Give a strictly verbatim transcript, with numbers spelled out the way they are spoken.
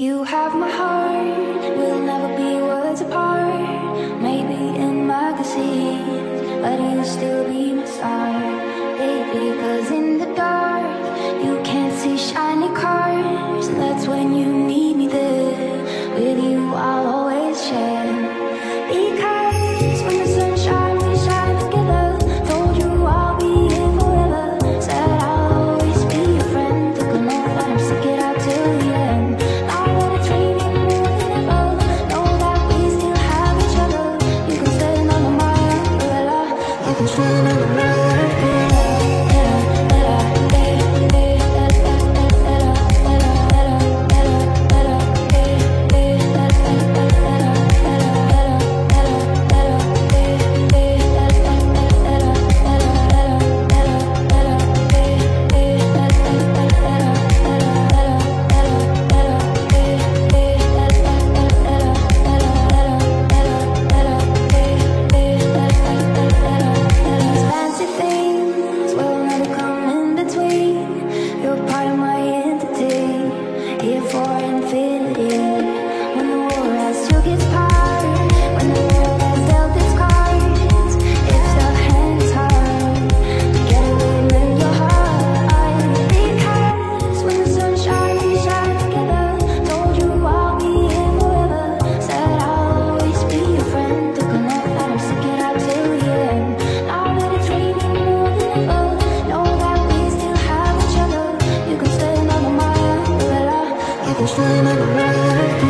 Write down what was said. You have my heart, we'll never be worlds apart. Maybe in magazines, but you'll still be my star. Baby, cause in the dark, you can't see shiny cars. That's when you need me there. With you, I'll always share. Because when the sun shines, we shine together. Told you I'll be here forever. Said I'll always be your friend. Took an oath that I'm sticking out till the end. Now that it's raining more than ever, know that we still have each other. You can stand under my umbrella. You can stand under my umbrella. I'm